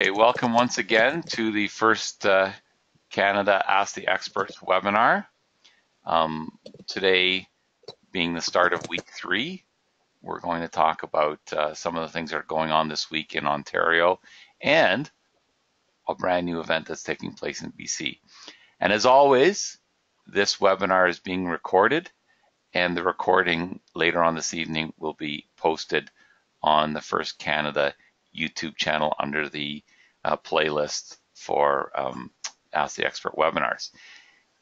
Hey, welcome once again to the first Canada Ask the Experts webinar. Today, being the start of week 3, we're going to talk about some of the things that are going on this week in Ontario and a brand new event that's taking place in BC. And as always, this webinar is being recorded and the recording later on this evening will be posted on the First Canada YouTube channel under the playlist for Ask the Expert webinars.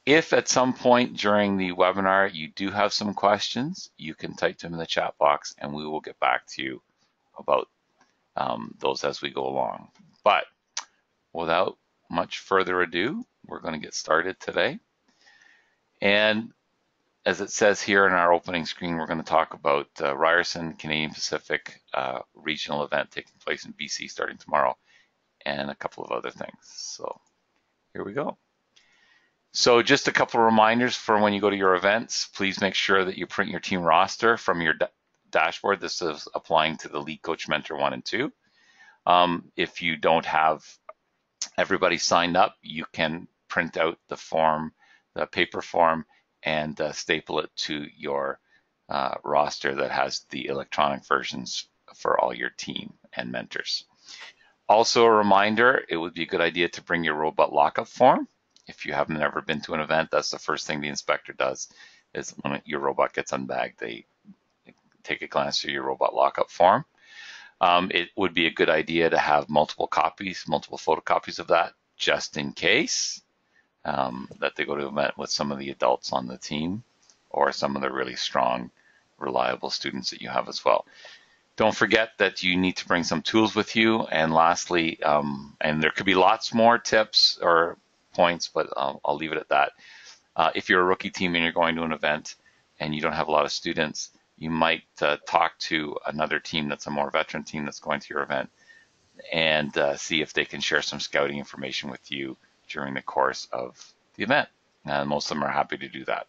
If at some point during the webinar you do have some questions, you can type them in the chat box and we will get back to you about those as we go along. But without much further ado, we're going to get started today. And as it says here in our opening screen, we're going to talk about Ryerson Canadian Pacific Regional event taking place in BC starting tomorrow and a couple of other things. So here we go. So just a couple of reminders for when you go to your events, please make sure that you print your team roster from your dashboard. This is applying to the Lead Coach Mentor 1 and 2. If you don't have everybody signed up, you can print out the form, the paper form, and staple it to your roster that has the electronic versions for all your team and mentors. Also a reminder, it would be a good idea to bring your robot lockup form. If you haven't ever been to an event, that's the first thing the inspector does is when your robot gets unbagged, they take a glance through your robot lockup form. It would be a good idea to have multiple copies, multiple photocopies of that, just in case that they go to an event with some of the adults on the team or some of the really strong, reliable students that you have as well. Don't forget that you need to bring some tools with you. And lastly, and there could be lots more tips or points, but I'll leave it at that. If you're a rookie team and you're going to an event and you don't have a lot of students, you might talk to another team that's a more veteran team that's going to your event and see if they can share some scouting information with you during the course of the event, and most of them are happy to do that.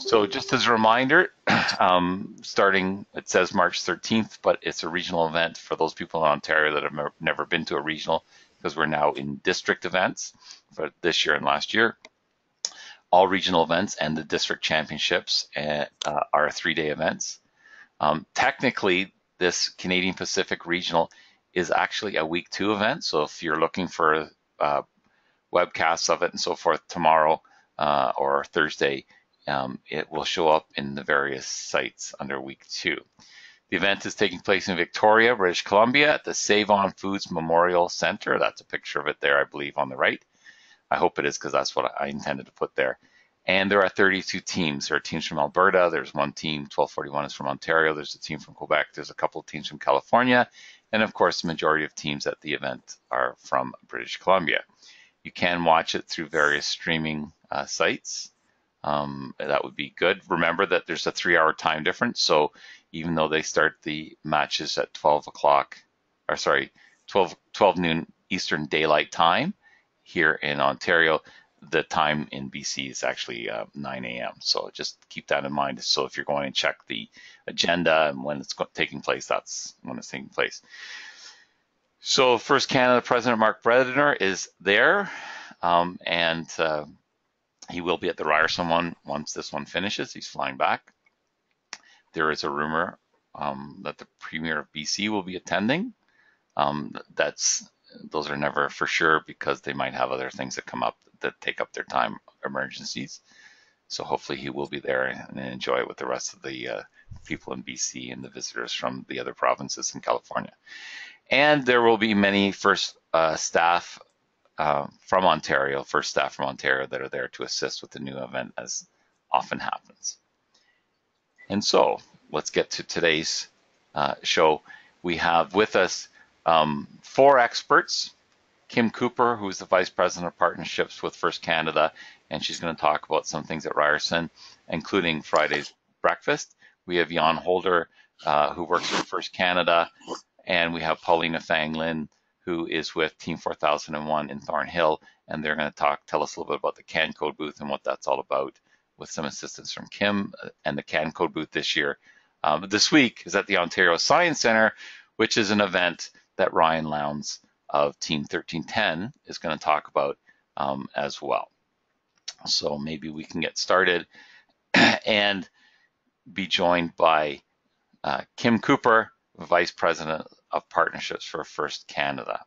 So just as a reminder, starting, it says March 13th, but it's a regional event for those people in Ontario that have never been to a regional, because we're now in district events for this year and last year. All regional events and the district championships are 3-day events. Technically, this Canadian Pacific Regional is actually a week 2 event, so if you're looking for webcasts of it and so forth tomorrow or Thursday, it will show up in the various sites under week 2. The event is taking place in Victoria, British Columbia at the Save On Foods Memorial Center. That's a picture of it there, I believe, on the right. I hope it is because that's what I intended to put there. And there are 32 teams. There are teams from Alberta. There's one team, 1241 is from Ontario. There's a team from Quebec. There's a couple of teams from California. And of course, the majority of teams at the event are from British Columbia. You can watch it through various streaming sites. That would be good. Remember that there's a 3-hour time difference. So even though they start the matches at 12 noon Eastern Daylight Time here in Ontario, the time in BC is actually 9 a.m. So just keep that in mind. So if you're going and check the agenda and when it's taking place, that's when it's taking place. So First Canada President Mark Bredner is there, and he will be at the Ryerson one once this one finishes. He's flying back. There is a rumor that the Premier of BC will be attending. Those are never for sure because they might have other things that come up that take up their time, emergencies. So hopefully he will be there and enjoy it with the rest of the people in BC and the visitors from the other provinces in California. And there will be many first staff from Ontario that are there to assist with the new event, as often happens. And so let's get to today's show. We have with us 4 experts. Kim Cooper, who is the Vice President of Partnerships with First Canada, and she's going to talk about some things at Ryerson, including Friday's breakfast. We have Yoan Holder, who works with First Canada, and we have Paulina Fanglin, who is with Team 4001 in Thornhill, and they're going to tell us a little bit about the CanCode booth and what that's all about, with some assistance from Kim. And the CanCode booth this week is at the Ontario Science Centre, which is an event that Ryan Lounds of Team 1310 is going to talk about as well. So maybe we can get started and be joined by Kim Cooper, Vice President of Partnerships for First Canada.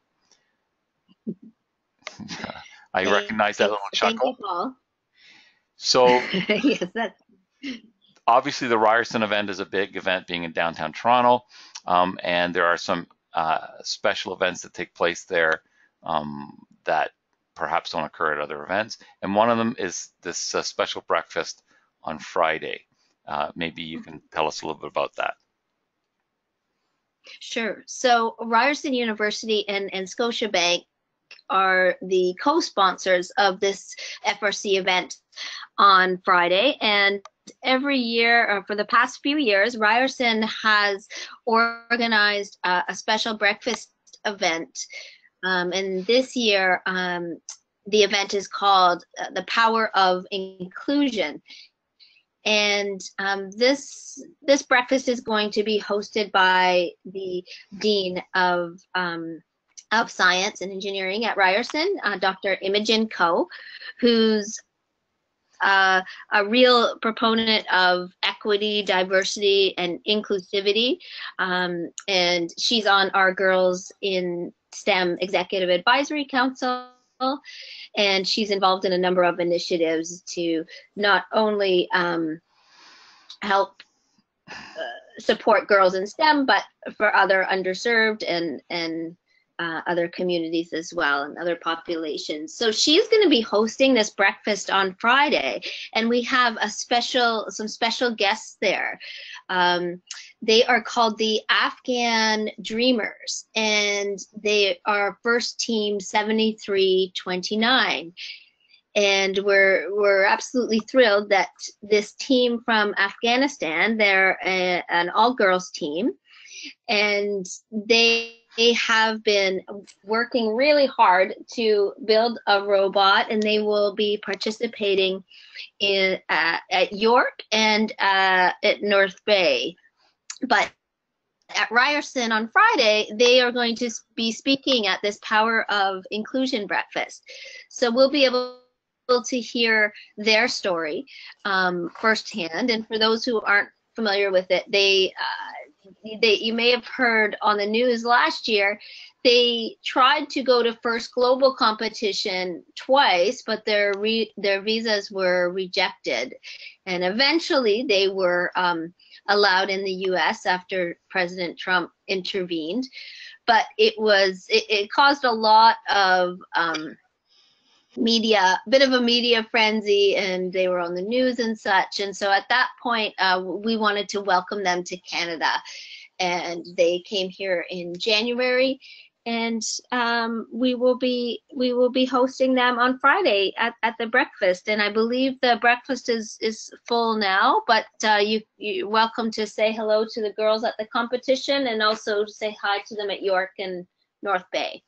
I recognize that little chuckle. Thank you, Paul. So yes, that's... obviously the Ryerson event is a big event being in downtown Toronto, and there are some special events that take place there that perhaps don't occur at other events. And one of them is this special breakfast on Friday. Maybe you can tell us a little bit about that. Sure. So Ryerson University and Scotiabank are the co-sponsors of this FRC event on Friday, and every year, or for the past few years, Ryerson has organized a special breakfast event, and this year the event is called The Power of Inclusion. And this breakfast is going to be hosted by the Dean of Science and Engineering at Ryerson, Dr. Imogen Ko, who's a real proponent of equity, diversity, and inclusivity. And she's on our Girls in STEM Executive Advisory Council, and she's involved in a number of initiatives to not only help support girls in STEM, but for other underserved and other communities as well, and other populations. So she's going to be hosting this breakfast on Friday, and we have some special guests there. They are called the Afghan Dreamers, and they are First Team 7329. And we're absolutely thrilled that this team from Afghanistan, they're an all-girls team, and they have been working really hard to build a robot, and they will be participating in at York and at North Bay. But at Ryerson on Friday, they are going to be speaking at this Power of Inclusion breakfast. So we'll be able to hear their story firsthand. And for those who aren't familiar with it, you may have heard on the news last year, they tried to go to First Global competition twice, but their visas were rejected. And eventually they were allowed in the US after President Trump intervened. But it caused a lot of a bit of a media frenzy, and they were on the news and such. And so at that point, we wanted to welcome them to Canada, and they came here in January, and we will be hosting them on Friday at the breakfast. And I believe the breakfast is full now, but you're welcome to say hello to the girls at the competition, and also say hi to them at York and North Bay.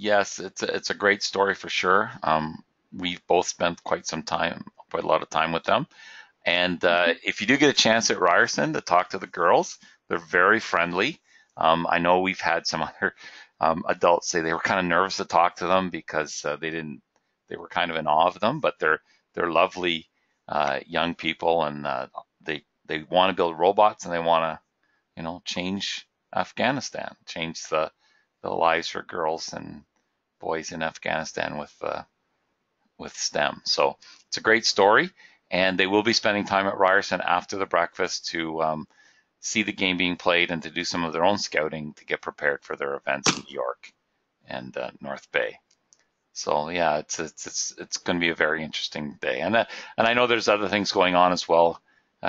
Yes, it's a great story for sure. We've both spent quite a lot of time with them. And if you do get a chance at Ryerson to talk to the girls, they're very friendly. I know we've had some other adults say they were kind of nervous to talk to them because they were kind of in awe of them, but they're lovely young people, and they want to build robots, and they want to, you know, change Afghanistan, change the lives for girls and boys in Afghanistan with STEM. So it's a great story, and they will be spending time at Ryerson after the breakfast to see the game being played and to do some of their own scouting to get prepared for their events in New York and North Bay. So yeah, it's going to be a very interesting day, and I know there's other things going on as well,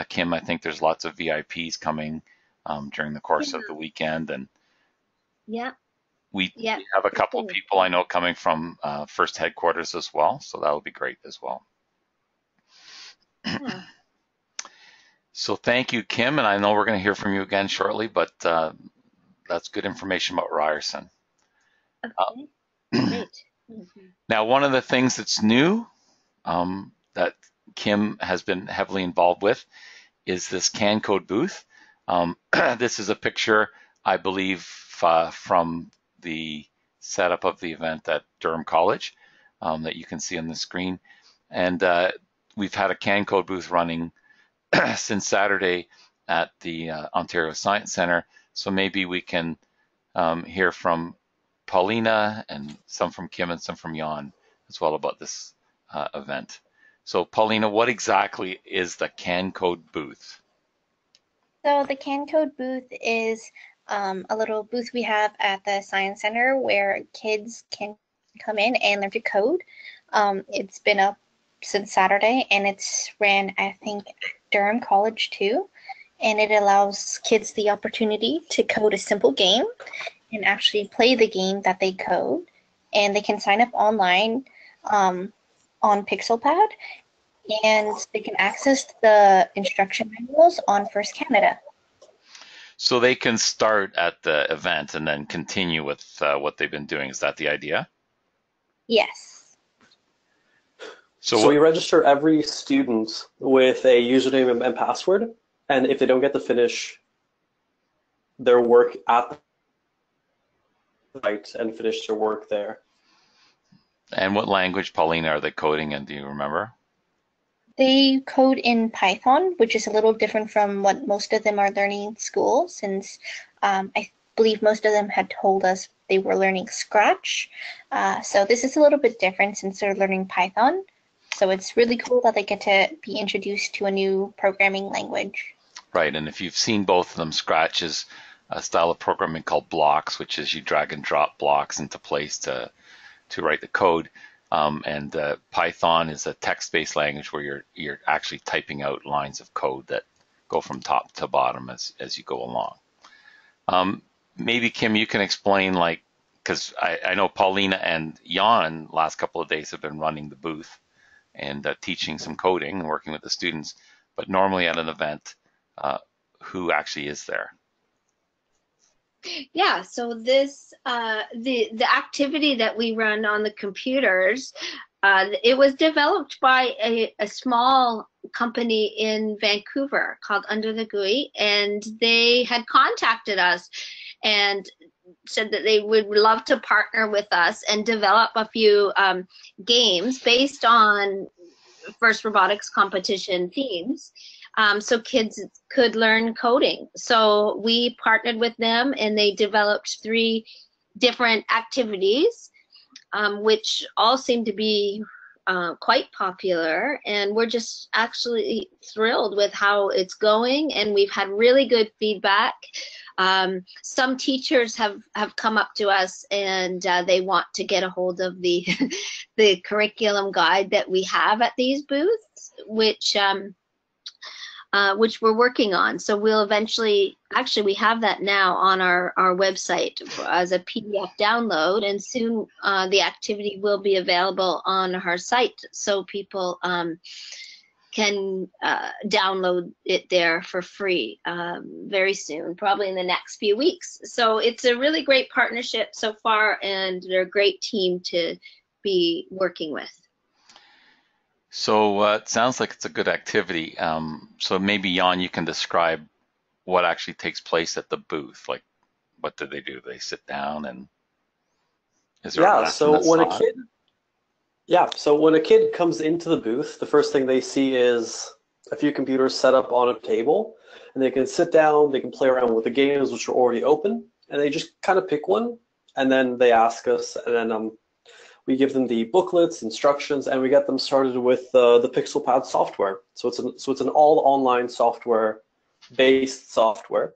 Kim. I think there's lots of VIPs coming during the course of the weekend, and yeah. We have a couple people I know coming from FIRST headquarters as well, so that will be great as well. Yeah. So thank you, Kim, and I know we're going to hear from you again shortly, but that's good information about Ryerson. Okay. Great. Now, one of the things that's new that Kim has been heavily involved with is this CanCode booth. This is a picture, I believe, from the setup of the event at Durham College that you can see on the screen. And we've had a CanCode booth running since Saturday at the Ontario Science Centre. So maybe we can hear from Paulina and some from Kim and some from Yoan as well about this event. So Paulina, what exactly is the CanCode booth? So the CanCode booth is a little booth we have at the Science Centre where kids can come in and learn to code. It's been up since Saturday and it's ran, I think, at Durham College too. And it allows kids the opportunity to code a simple game and actually play the game that they code. And they can sign up online on PixelPad, and they can access the instruction manuals on First Canada. So they can start at the event and then continue with what they've been doing. Is that the idea? Yes. So we register every student with a username and password, and if they don't get to finish their work at the site and finish their work there. And what language, Paulina, are they coding in? Do you remember? They code in Python, which is a little different from what most of them are learning in school, since I believe most of them had told us they were learning Scratch. So this is a little bit different since they're learning Python. So it's really cool that they get to be introduced to a new programming language. Right, and if you've seen both of them, Scratch is a style of programming called blocks, which is you drag and drop blocks into place to write the code. And Python is a text-based language where you're actually typing out lines of code that go from top to bottom as you go along. Maybe Kim, you can explain, like, because I know Paulina and Yoan last couple of days have been running the booth and teaching some coding and working with the students, but normally at an event, who actually is there? Yeah, so this the activity that we run on the computers, it was developed by a small company in Vancouver called Under the GUI, and they had contacted us and said that they would love to partner with us and develop a few games based on FIRST robotics competition themes. So kids could learn coding. So we partnered with them and they developed 3 different activities, which all seem to be quite popular. And we're just actually thrilled with how it's going. And we've had really good feedback. Some teachers have come up to us and they want to get a hold of the, the curriculum guide that we have at these booths, which we're working on. So we'll eventually, actually we have that now on our website as a PDF download, and soon the activity will be available on our site so people can download it there for free very soon, probably in the next few weeks. So it's a really great partnership so far, and they're a great team to be working with. So it sounds like it's a good activity. So maybe, Yoan, you can describe what actually takes place at the booth. Like, what do? They sit down and is there a lesson that's taught? So when a kid comes into the booth, the first thing they see is a few computers set up on a table, and they can sit down, they can play around with the games which are already open, and they just kind of pick one, and then they ask us, and then we give them the booklets, instructions, and we get them started with the PixelPad software. So it's an all online software-based software,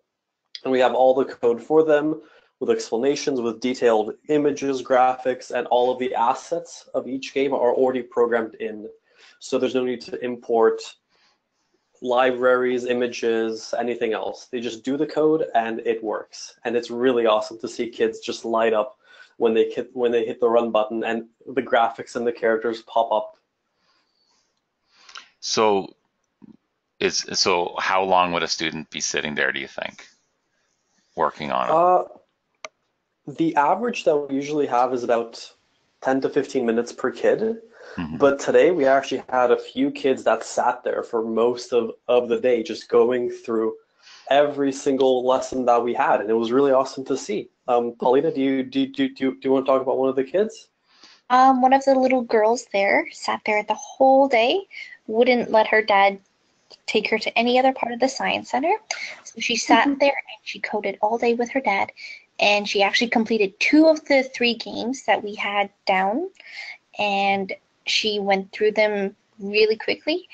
and we have all the code for them with explanations, with detailed images, graphics, and all of the assets of each game are already programmed in. So there's no need to import libraries, images, anything else. They just do the code and it works. And it's really awesome to see kids just light up when they hit the run button and the graphics and the characters pop up. So how long would a student be sitting there, do you think, working on it? The average that we usually have is about 10 to 15 minutes per kid. Mm-hmm. But today we actually had a few kids that sat there for most of the day just going through every single lesson that we had, and it was really awesome to see. Paulina, do you want to talk about one of the kids? One of the little girls there sat there the whole day, wouldn't let her dad take her to any other part of the science center. So she sat there and she coded all day with her dad, and she actually completed 2 of the 3 games that we had down, and she went through them really quickly.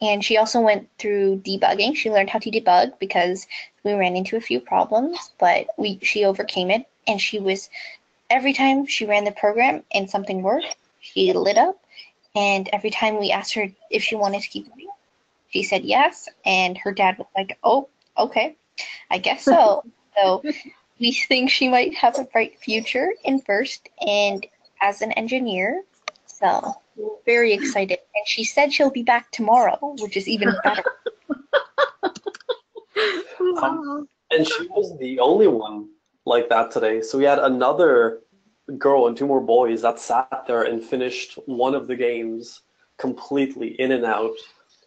And she also went through debugging. She learned how to debug because we ran into a few problems, but she overcame it. And she was, every time she ran the program and something worked, she lit up. And every time we asked her if she wanted to keep going, she said yes. And her dad was like, oh, okay, I guess so. So we think she might have a bright future in FIRST and as an engineer. So very excited, and she said she'll be back tomorrow, which is even better. And she was the only one like that today, so we had another girl and 2 more boys that sat there and finished one of the games completely in and out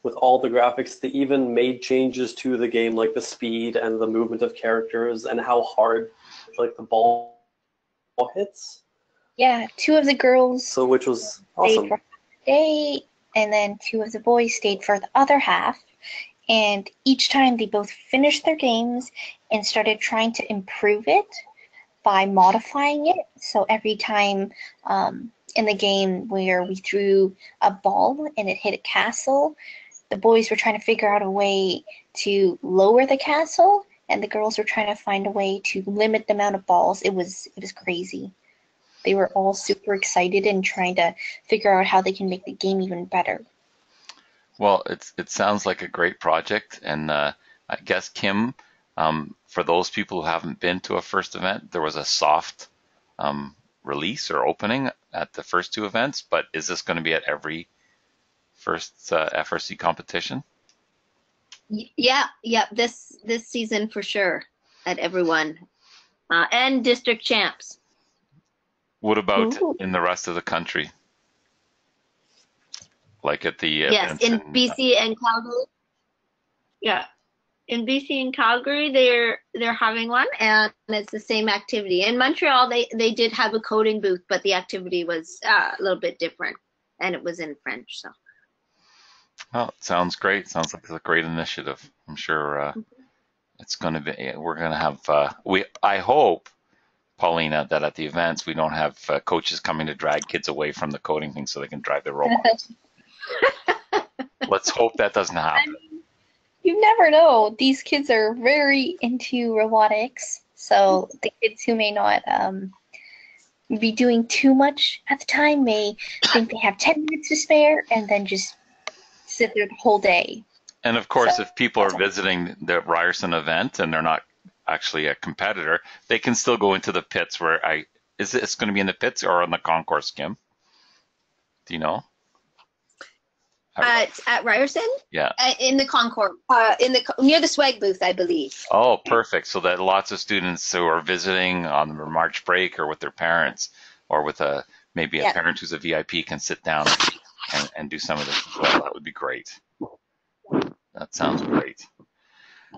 with all the graphics. They even made changes to the game, like the speed and the movement of characters and how hard like the ball hits. Yeah, 2 of the girls. So, which was awesome. Day, and then 2 of the boys stayed for the other half. And each time they both finished their games and started trying to improve it by modifying it. So every time in the game where we threw a ball and it hit a castle, the boys were trying to figure out a way to lower the castle, and the girls were trying to find a way to limit the amount of balls. It was crazy. They were all super excited and trying to figure out how they can make the game even better. Well, it sounds like a great project. And I guess, Kim, for those people who haven't been to a FIRST event, there was a soft release or opening at the first 2 events. But is this going to be at every FIRST FRC competition? Yeah, this season for sure, at everyone. And district champs. What about in the rest of the country? Like at the yes, in BC and Calgary. Yeah, in BC and Calgary, they're having one, and it's the same activity. In Montreal, they did have a coding booth, but the activity was a little bit different, and it was in French. So. Well, it sounds great. Sounds like a great initiative. I'm sure it's going to be. We're going to have. I hope, Paulina, that at the events we don't have coaches coming to drag kids away from the coding thing so they can drive their robots. Let's hope that doesn't happen. I mean, you never know. These kids are very into robotics, so the kids who may not be doing too much at the time may think they have 10 minutes to spare and then just sit there the whole day. And of course, if people are visiting the Ryerson event and they're not actually a competitor, they can still go into the pits. Where is it's going to be in the pits or on the concourse, Kim? Do you know? At Ryerson? Yeah. In the concourse, near the swag booth, I believe. Oh, perfect. So that lots of students who are visiting on the March break or with their parents or with maybe a parent who's a VIP can sit down and do some of this as well. That would be great. That sounds great.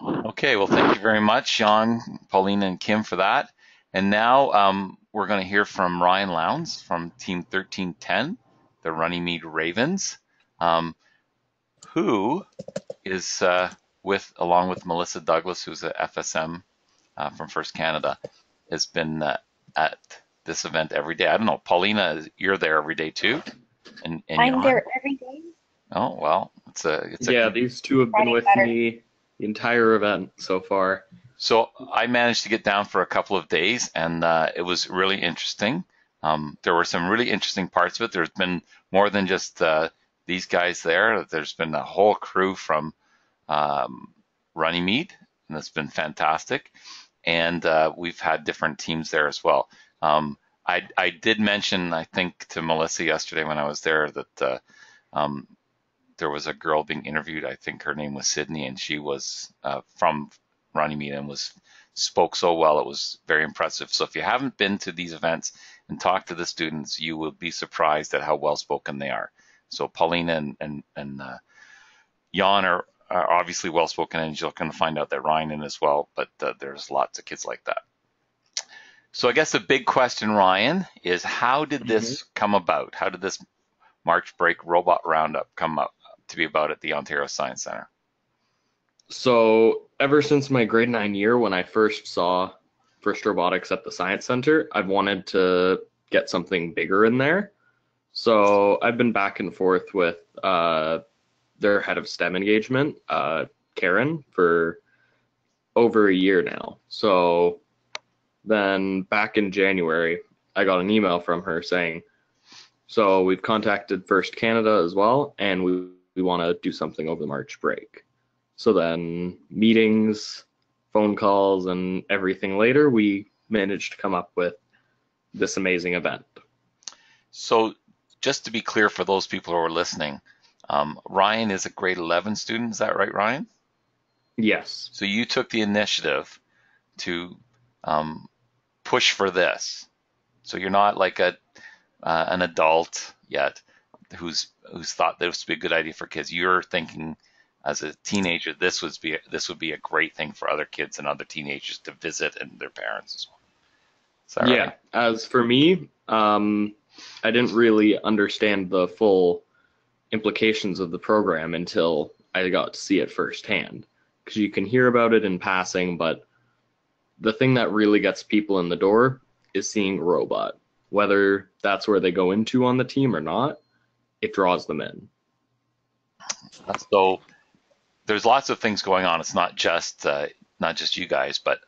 Okay, well, thank you very much, Yoan, Paulina, and Kim for that. And now we're going to hear from Ryan Lounds from Team 1310, the Runnymede Ravens, who is along with Melissa Douglas, who's a FSM from First Canada, has been at this event every day. I don't know, Paulina, you're there every day too? And I'm there every day. Oh, well, these two have been with me the entire event so far. So I managed to get down for a couple of days, and it was really interesting. There were some really interesting parts of it. There's been more than just these guys there. There's been a whole crew from Runnymede, and that's been fantastic. And we've had different teams there as well. I did mention, I think, to Melissa yesterday when I was there that there was a girl being interviewed. I think her name was Sydney, and she was from Runnymede and spoke so well. It was very impressive. So if you haven't been to these events and talked to the students, you will be surprised at how well spoken they are. So Paulina and Yoan are obviously well-spoken, and you're going to find out that Ryan is as well, but there's lots of kids like that. So I guess the big question, Ryan, is how did this come about? How did this March break Robot Roundup come up to be about at the Ontario Science Centre? So ever since my grade 9 year, when I first saw FIRST Robotics at the Science Centre, I've wanted to get something bigger in there. So I've been back and forth with their head of STEM engagement, Karen, for over a year now. So then back in January, I got an email from her saying, so we've contacted First Canada as well, and we want to do something over the March break. So then meetings, phone calls, and everything later, we managed to come up with this amazing event. So just to be clear for those people who are listening, Ryan is a grade 11 student, is that right, Ryan? Yes. So you took the initiative to push for this. So you're not like a an adult yet who's thought this would be a good idea for kids. You're thinking as a teenager this would be a great thing for other kids and other teenagers to visit and their parents as well. Is that right? Yeah. As for me, I didn't really understand the full implications of the program until I got to see it firsthand, because you can hear about it in passing, but the thing that really gets people in the door is seeing a robot, whether that's where they go into on the team or not. It draws them in. So there's lots of things going on. It's not just you guys, but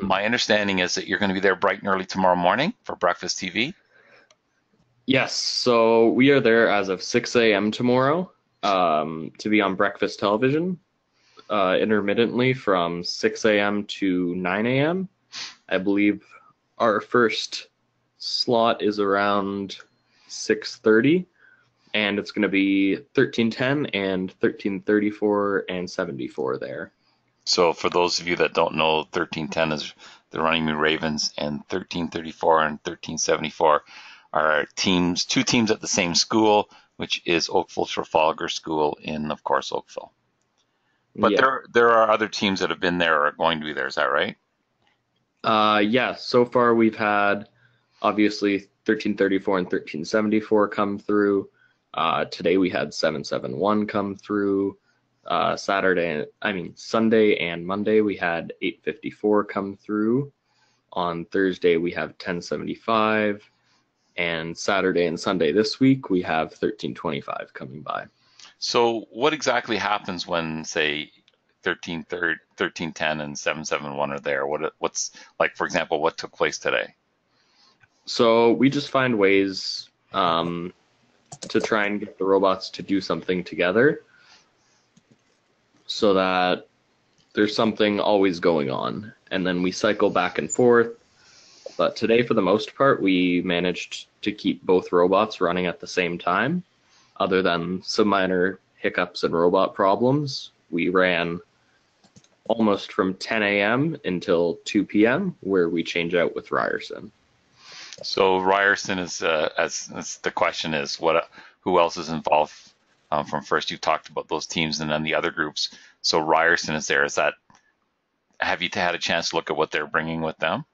my understanding is that you're going to be there bright and early tomorrow morning for Breakfast TV. Yes, so we are there as of 6 a.m. tomorrow to be on breakfast television intermittently from 6 a.m. to 9 a.m. I believe our first slot is around 6:30, and it's going to be 1310 and 1334 and 74 there. So for those of you that don't know, 1310 is the Runnymede Ravens, and 1334 and 1374 are teams, two teams at the same school, which is Oakville Trafalgar School in, of course, Oakville. But yeah, there are other teams that have been there or are going to be there, is that right? Yeah, so far we've had, obviously, 1334 and 1374 come through. Today we had 771 come through. Sunday and Monday we had 854 come through. On Thursday we have 1075. And Saturday and Sunday this week, we have 1325 coming by. So what exactly happens when, say, 1310 and 771 are there? What's, like, for example, what took place today? So we just find ways to try and get the robots to do something together so that there's something always going on. And then we cycle back and forth. But today, for the most part, we managed to keep both robots running at the same time. Other than some minor hiccups and robot problems, we ran almost from 10 a.m. until 2 p.m., where we change out with Ryerson. So Ryerson is, as the question is, who else is involved from FIRST? You've talked about those teams and then the other groups. So Ryerson is there. Have you had a chance to look at what they're bringing with them?